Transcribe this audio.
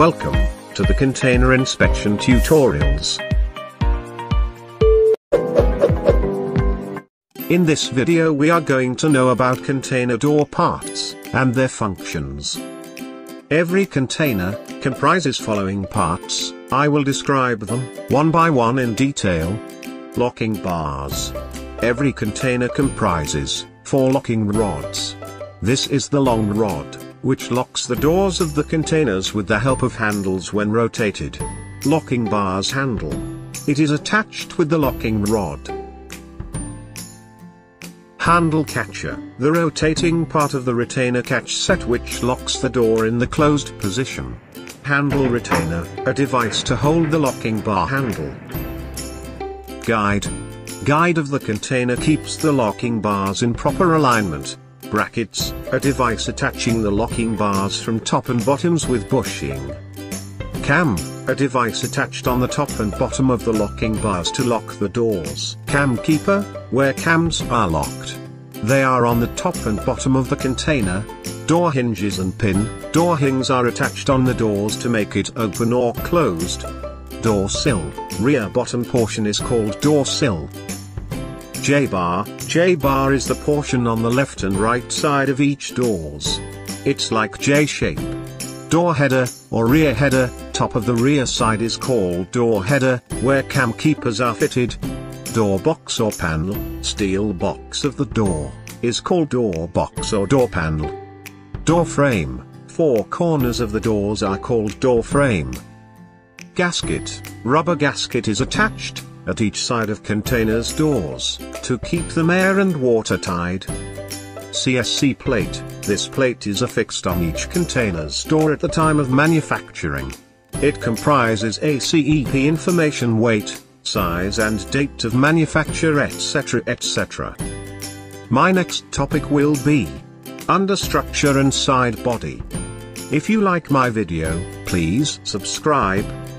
Welcome to the Container Inspection Tutorials. In this video we are going to know about container door parts and their functions. Every container comprises following parts. I will describe them one by one in detail. Locking bars. Every container comprises 4 locking rods. This is the long rod, which locks the doors of the containers with the help of handles when rotated. Locking bars handle. It is attached with the locking rod. Handle catcher. The rotating part of the retainer catch set which locks the door in the closed position. Handle retainer. A device to hold the locking bar handle. Guide. Guide of the container keeps the locking bars in proper alignment. Brackets, a device attaching the locking bars from top and bottoms with bushing. Cam, a device attached on the top and bottom of the locking bars to lock the doors. Cam keeper, where cams are locked. They are on the top and bottom of the container. Door hinges and pin, door hinges are attached on the doors to make it open or closed. Door sill, rear bottom portion is called door sill. J-bar. J-bar is the portion on the left and right side of each doors. It's like J-shape. Door header, or rear header, top of the rear side is called door header, where cam keepers are fitted. Door box or panel, steel box of the door, is called door box or door panel. Door frame. 4 corners of the doors are called door frame. Gasket. Rubber gasket is attached at each side of containers' doors, to keep them air and watertight. CSC plate. This plate is affixed on each container's door at the time of manufacturing. It comprises ACEP information, weight, size and date of manufacture, etc., etc. My next topic will be understructure and side body. If you like my video, please subscribe,